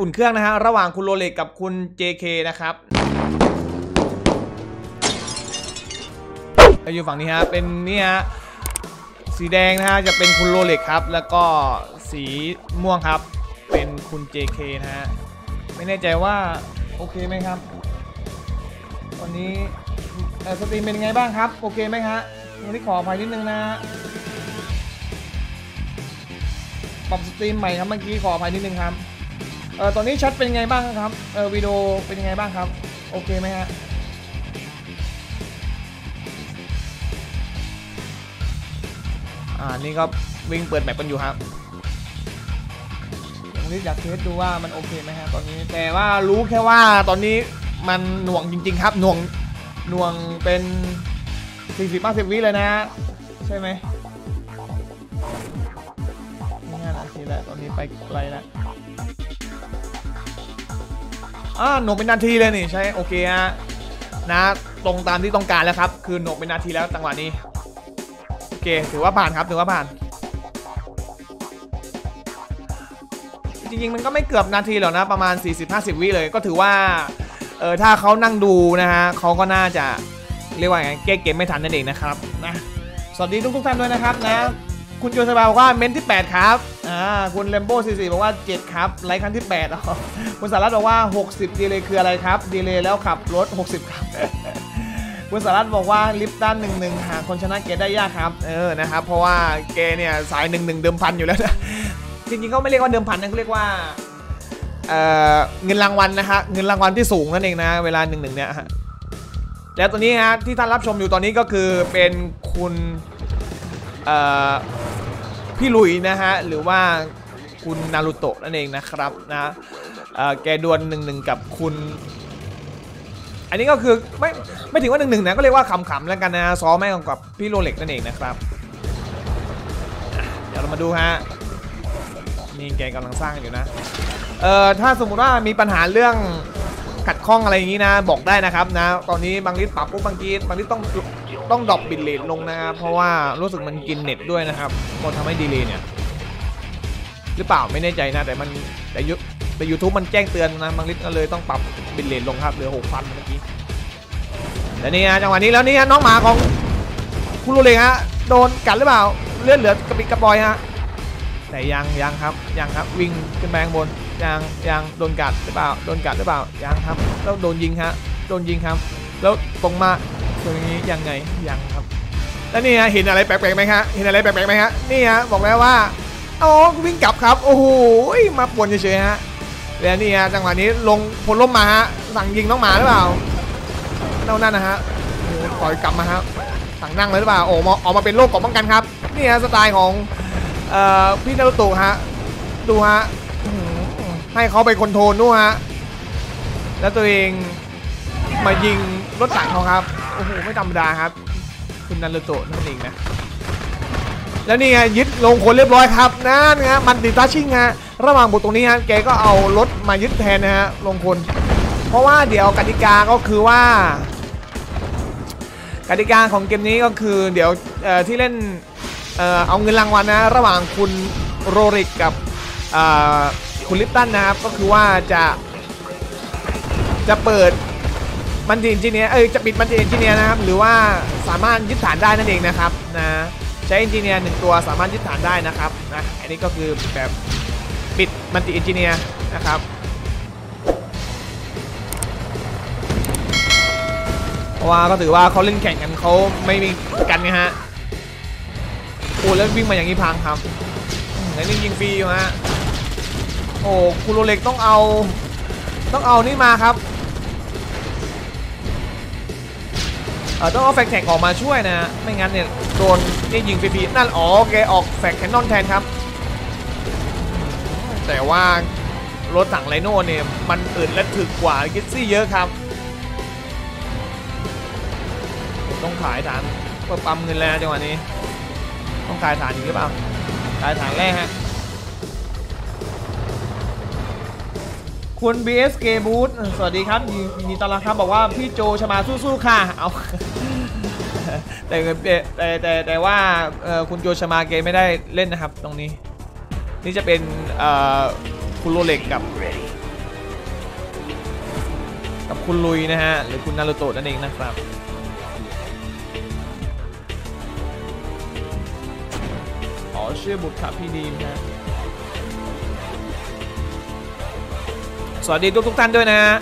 อุ่นเครื่องนะฮะระหว่างคุณโรเล็กกับคุณ JK นะครับอยู่ฝั่งนี้ฮะเป็นนี่ฮะสีแดงนะฮะจะเป็นคุณโรเล็กครับแล้วก็สีม่วงครับเป็นคุณ JK นะฮะไม่แน่ใจว่าโอเคไหมครับวันนี้สตรีมเป็นไงบ้างครับโอเคไหมฮะวันนี้ขออภัยนิดนึงนะปรับสตรีมใหม่ครับเมื่อกี้ขออภัยนิดนึงครับตอนนี้ชัดเป็นไงบ้างครับวิดีโอเป็นไงบ้างครับโอเคไหมฮะนี่ก็วิ่งเปิดแมปกันอยู่ครับผมอยากเทสดูว่ามันโอเคไหมฮะตอนนี้แต่ว่ารู้แค่ว่าตอนนี้มันหน่วงจริงๆครับหน่วงเป็น 40-50 วิเลยนะใช่ไหมงานอาชีพแล้วตอนนี้ไปไกลแล้วหนกเป็นนาทีเลยนี่ใช่โอเคฮะนะตรงตามที่ต้องการแล้วครับคือหนกเป็นนาทีแล้วจังหวะนี้โอเคถือว่าผ่านครับถือว่าผ่านจริงๆมันก็ไม่เกือบนาทีหรอกนะประมาณ 40-50 วิเลยก็ถือว่าถ้าเขานั่งดูนะฮะเขาก็น่าจะเรียกว่าไงแก้เกมไม่ทันนั่นเองนะครับนะสวัสดีทุกท่านด้วยนะครับนะคุณโยสบาบอกว่าเม้นที่8ครับคุณเลมโบ้44บอกว่า7ครับไลค์ครั้งที่8คุณสารัตบอกว่า60ดีเลย์คืออะไรครับดีเลย์แล้วขับรถ60ครับคุณสารัตบอกว่าลิฟตัน11หาคนชนะเกได้ยากครับนะครับเพราะว่าเกเนี่ยสาย11เดิมพันอยู่แล้วนะจริงๆเขาไม่เรียกว่าเดิมพันนะเขาเรียกว่าเงินรางวัลนะฮะเงินรางวัลที่สูงนั่นเองนะเวลา11เนี่ยแล้วตัวนี้ฮะที่ท่านรับชมอยู่ตอนนี้ก็คือเป็นคุณพี่ลุยนะฮะหรือว่าคุณนารุโตะนั่นเองนะครับนะแกดวล11กับคุณอันนี้ก็คือไม่ถึงว่า11นะก็เรียกว่าขำๆแล้วกันนะซ้อมแม่งกับพี่โรเล็กนั่นเองนะครับเดี๋ยวเรามาดูฮะนี่แกกำลังสร้างอยู่นะถ้าสมมติว่ามีปัญหาเรื่องขัดข้องอะไรอย่างนี้นะบอกได้นะครับนะตอนนี้บางลิสปรับปุ๊บบางทีต้องดรอปบิตเรทลงนะครับเพราะว่ารู้สึกมันกินเน็ตด้วยนะครับมันทำให้ดีเลย์เนี่ยหรือเปล่าไม่แน่ใจนะแต่ YouTube มันแจ้งเตือนนะบางลิสก็เลยต้องปรับบิตเรทลงครับเหลือ 6,000 เมื่อกี้และนี่จังหวะนี้แล้วนี่น้องหมาของคุณโรเล็กฮะโดนกัดหรือเปล่าเลือดเหลือกระปิดกระปอยฮะแต่ยังครับยังครับวิ่งขึ้นไปข้างบนยังโดนกัดหรือเปล่าโดนกัดหรือเปล่ายังครับแล้วโดนยิงฮะโดนยิงครับแล้วตรงมาตรงนี้ยังไงยังครับแล้วนี่ฮะเห็นอะไรแปลกๆไหมฮะเห็นอะไรแปลกๆไหมฮะนี่ฮะบอกแล้วว่าอ๋อวิ่งกลับครับโอ้โหมาป่วนเฉยๆฮะแล้วนี่ฮะจังหวะนี้ลงพลล้มมาฮะสั่งยิงน้องหมาหรือเปล่าเน่านั่นนะฮะปล่อยกลับมาฮะสั่งนั่งเลยหรือเปล่าโอ้ออกมาเป็นโรคกบป้องกันครับนี่ฮะสไตล์ของพี่นารุโตะฮะดูฮะให้เขาไปคอนโทรลนู่นฮะแล้วตัวเองมายิงรถถังเขาครับโอ้โหไม่ธรรมดาครับคุณนารุโตะนั่นเองนะแล้วนี่ฮะยึดลงคนเรียบร้อยครับนั่นฮะมันติดทัชชิ่งฮะระหว่างบทตรงนี้ฮะแกก็เอารถมายึดแทนนะฮะลงคนเพราะว่าเดี๋ยวกติกาก็คือว่ากติกาของเกมนี้ก็คือเดี๋ยวที่เล่นเอาเงินรางวัลนะระหว่างคุณโรเล็กกับคุณลิปตันนะครับก็คือว่าจะเปิดมันจีนจีเนียจะปิดมันจีนจีเนียนะครับหรือว่าสามารถยึดฐานได้นั่นเองนะครับนะใช้เอนจิเนียร์1ตัวสามารถยึดฐานได้นะครับนะอันนี้ก็คือแบบปิดมันจีนจีเนียนะครับเพราะว่าก็ถือว่าเขาเล่นแข่งกันเขาไม่มีกันนะฮะโอ้แล้ววิ่งมาอย่างนี้พังครับไหนนี่ยิงฟรีอยู่ฮะโอ้คุณโรเล็กต้องเอานี่มาครับต้องเอาแฟกแท็กออกมาช่วยนะไม่งั้นเนี่ยโดนนี่ยิงฟรีๆนั่นอ๋อแกออกแฟกแคนนอนแทนครับแต่ว่ารถถังไรโน่เนี่ยมันอึดและถึกกว่ากิซซี่เยอะครับต้องขายฐานเพื่อปั๊มเงินแล้วจังหวะนี้ต้องกายฐานอีกหรือเปล่ากายฐานแรกฮะคุณ BSK Boot สวัสดีครับยินดีต้อนรับครับบอกว่าพี่โจชมาสู้ๆค่ะเอาแต่ว่าคุณโจชมาเกมไม่ได้เล่นนะครับตรงนี้นี่จะเป็นคุณโรเล็กกับ กับคุณลุยนะฮะหรือคุณนารูโตะนั่นเองนะครับขอเชื่อบุตรครับพี่ดีมนะสวัสดีทุกท่านด้วยนะฮะ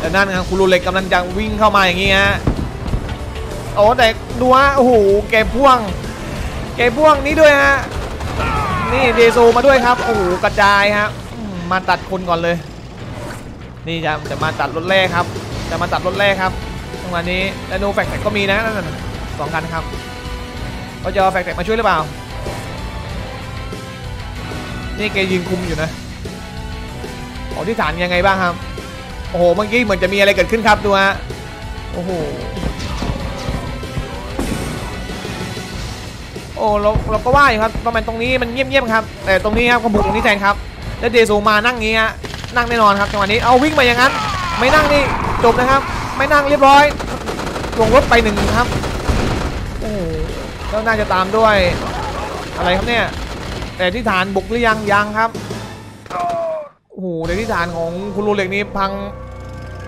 แต่นั่นครับคุณลุยเล็กกำลังจะวิ่งเข้ามาอย่างนี้ฮะโอ้แต่ดูฮะโอ้โหเก็บพ่วงนี้ด้วยฮะนี่เดโซมาด้วยครับโอ้โหกระจายฮะมาตัดคนก่อนเลยนี่จะมาตัดรถแรกครับจังหวะนี้แล้วดูแฟกแท็กก็มีนะนั่นสองคันครับเขาจะเอาแฟกแท็กมาช่วยหรือเปล่านี่แกยืนคุมอยู่นะของที่ฐานยังไงบ้างครับโอ้โหเมื่อกี้เหมือนจะมีอะไรเกิดขึ้นครับดูฮะโอ้โหเราก็ว่าอยู่ครับประมาณตรงนี้มันเงียบๆครับแต่ตรงนี้ครับขบุกตรงนี้แทนครับแล้วเดโซมานั่งงี้ฮะนั่งแน่นอนครับจังหวะนี้เอาวิ่งไปอย่างนั้นไม่นั่งนี่จบนะครับไม่นั่งเรียบร้อยลงรถไปหนึ่งครับโอ้โหแล้วน่าจะตามด้วยอะไรครับเนี่ยแต่ที่ฐานบุกหรือยังครับโอ้โหแต่ที่ฐานของคุณลูเล็กนี้พัง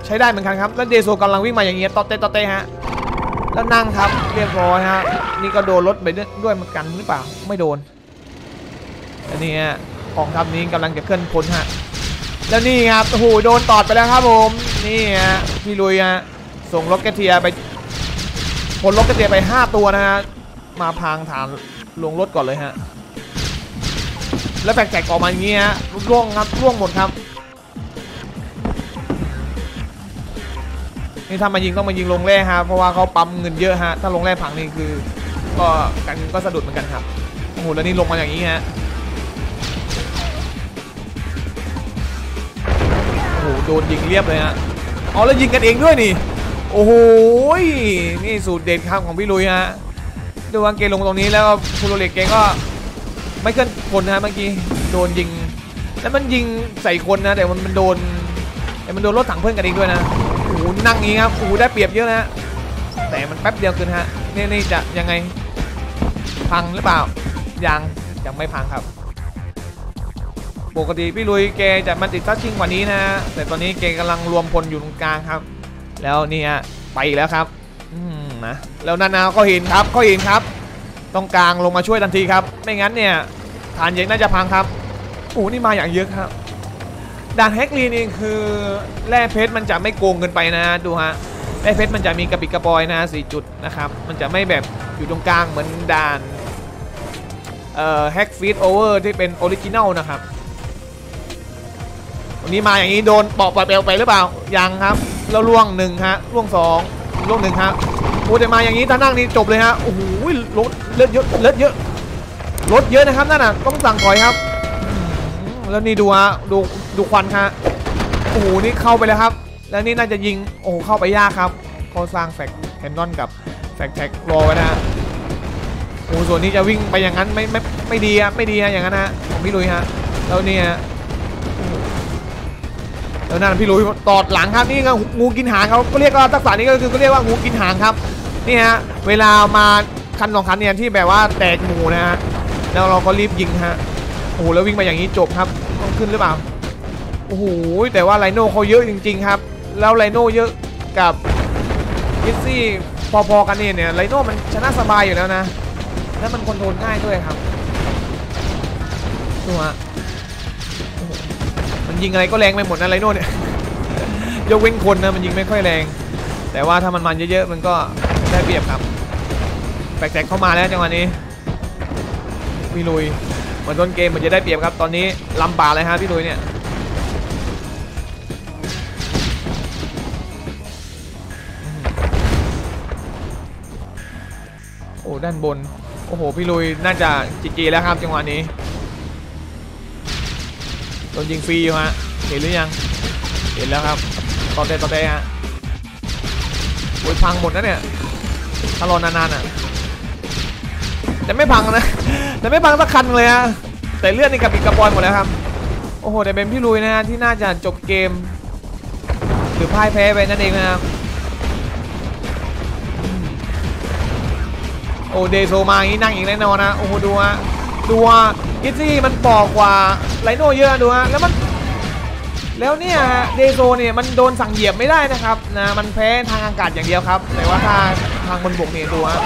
ใช้ได้เหมือนกันครับแล้วเดโซกำลังวิ่งมาอย่างเงี้ยต่อเตะฮะแล้วนั่งครับเรียบร้อยฮะนี่ก็โดนรถไปด้วยเหมือนกันหรือเปล่าไม่โดนอันนี้กองทัพนี้กำลังจะเคลื่อนพลฮะแล้วนี่ครับโอ้โหโดนตอดไปแล้วครับผมนี่ฮะพี่ลุยฮะส่งล็อกเกตเทียไปพลล็อกเกตเทียไป5ตัวนะฮะมาพางฐานลงรถก่อนเลยฮะแล้วแปลกๆออกมาอย่างนี้ฮะร่วงครับร่วงหมดครับนี่ถ้ามายิงต้องมายิงลงแร่ฮะเพราะว่าเขาปั๊มเงินเยอะฮะถ้าลงแร่ผังนี่คือก็สะดุดเหมือนกันครับโอ้โหแล้วนี่ลงมาอย่างนี้ฮะโอ้โหโดนยิงเรียบเลยฮะเอาแล้วยิงกันเองด้วยนี่โอ้โหนี่สูตรเด็ดครับของพี่ลุยฮะดูวางเกลงตรงนี้แล้วคุณโรเล็กเกก็ไม่เคลื่อนคนฮะเมื่อกี้โดนยิงแล้วมันยิงใส่คนนะแต่มันโดนรถถังเพื่อนกันเองด้วยนะโอ้นั่งงี้ครับโอ้ได้เปรียบเยอะนะแต่มันแป๊บเดียวเกินฮะนี่จะยังไงพังหรือเปล่ายังไม่พังครับปกติพี่ลุยแกจะมาติดทัชชิ่งกว่านี้นะแต่ตอนนี้แกกำลังรวมพลอยู่ตรงกลางครับแล้วนี่ฮะไปอีกแล้วครับนะแล้วนานาก็เห็นครับตรงกลางลงมาช่วยทันทีครับไม่งั้นเนี่ยฐานเย็นน่าจะพังครับโอ้นี่มาอย่างเยอะครับด่านแฮกลีนี่คือแร่เพชรมันจะไม่โกงเกินไปนะดูฮะแร่เพชรมันจะมีกระปิกระปอยนะ4จุดนะครับมันจะไม่แบบอยู่ตรงกลางเหมือนด่านแฮกฟีดโอเวอร์ที่เป็นออริจินัลนะครับวันนี้มาอย่างนี้โดนเปาะปลาเปลวไปหรือเปล่ายังครับแล้วล่วง1ฮะล่วง2ล่วง1ครับโอ้แต่มาอย่างนี้ถ้านั่งนี่จบเลยฮะโอ้โหรถเลือดเยอะรถเยอะนะครับนั่นน่ะต้องสั่งถอยครับแล้วนี่ดูฮะดูควันฮะโอ้โหนี่เข้าไปแล้วครับแล้วนี่น่าจะยิงโอ้โหเข้าไปยากครับเขาสร้างแฟกแคนนอนกับแฟกแท็กรอไว้นะโอ้ส่วนนี้จะวิ่งไปอย่างนั้นไม่ดีครับไม่ดีฮะอย่างนั้นฮะของพี่ลุยฮะแล้วนี่ฮะแล้วนั่นพี่ลุยตอดหลังครับนี่ก็งูกินหางเขาก็เรียกว่าทักษะนี้ก็คือเขาเรียกว่างูกินหางครับนี่ฮะเวลามาคันสองคันเนี่ยที่แบบว่าแตกหมู่นะฮะแล้วเราก็รีบยิงฮะโอ้โหแล้ววิ่งไปอย่างนี้จบครับต้องขึ้นหรือเปล่าโอ้โหแต่ว่าไรโน่เขาเยอะจริงๆครับแล้วไรโน่เยอะกับยิซซี่พอๆกันเนี่ยไรโน่มันชนะสบายอยู่แล้วนะแล้วมันคอนโทรลง่ายด้วยครับดูฮะมันยิงอะไรก็แรงไปหมดนะไรโน่เนี่ยยกเว้นคนนะมันยิงไม่ค่อยแรงแต่ว่าถ้ามันเยอะๆมันก็ได้เปรียบครับแปลกๆเข้ามาแล้วจังหวะนี้มีลุยเหมือนต้นเกมมันจะได้เปรียบครับตอนนี้ลำบากเลยฮะพี่ลุยเนี่ยโอ้ด้านบนโอ้โหพี่ลุยน่าจะจิกีแล้วครับจังหวะนี้โดนยิงฟรีอยู่ฮะเห็นหรือยังเห็นแล้วครับต่อเตะฮะโอ้ยพังหมดนะเนี่ยถ้ารอนานๆอ่ะแต่ไม่พังนะแต่ไม่พังสักคันเลยฮะแต่เลือดนี่กระปิกระปอยหมดแล้วครับโอ้โหแต่เป็นพี่ลุยนะฮะที่น่าจะจบเกมหรือพ่ายแพ้ไปนั่นเองนะครับ โอ้เดโซมาอย่างนี้นั่งอีกแน่นอนนะโอ้โหดูฮะดูฮะกิซี่มันปอกกว่าไรโน่เยอะดูฮะแล้วมันแล้วเนี่ยเดโซเนี่ยมันโดนสั่งเหยียบไม่ได้นะครับนะมันแพ้ทางอากาศอย่างเดียวครับแต่ว่าทางบนบกเนี่ยดูฮะ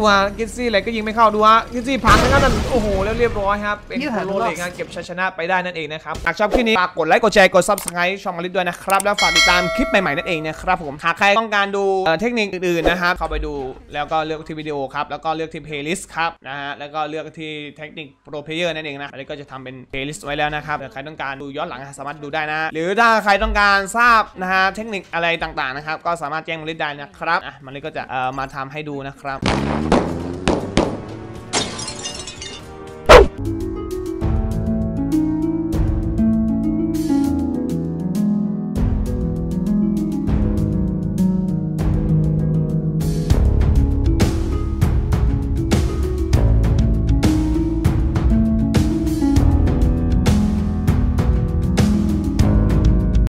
ตัวกิซซี่อะไรก็ยิงไม่เข้าดูฮะกิซซี่พังนะครับนั่นโอ้โหแล้วเรียบร้อยครับเป็นโคโลเล็กเก็บชัยชนะไปได้นั่นเองนะครับหากชอบคลิปนี้ฝากกดไลค์กดแชร์กด Subscribe ช่องอลิสด้วยนะครับแล้วฝากติดตามคลิปใหม่ๆนั่นเองนะครับผมหากใครต้องการดูเทคนิคอื่นๆนะครับเข้าไปดูแล้วก็เลือกที่วิดีโอครับแล้วก็เลือกที่ playlist ครับนะฮะแล้วก็เลือกที่เทคนิค pro player นั่นเองนะอันนี้ก็จะทำเป็น playlist ไว้แล้วนะครับใครต้องการดูย้อนหลังสามารถดูได้นะหรือถ้าใครต้องการทราบนะฮะเทคนิคอะไรต่างๆนะครับก็สามารถแจ้งมาลิสได้นะครับมันก็จะมาทำให้ดูนะครับ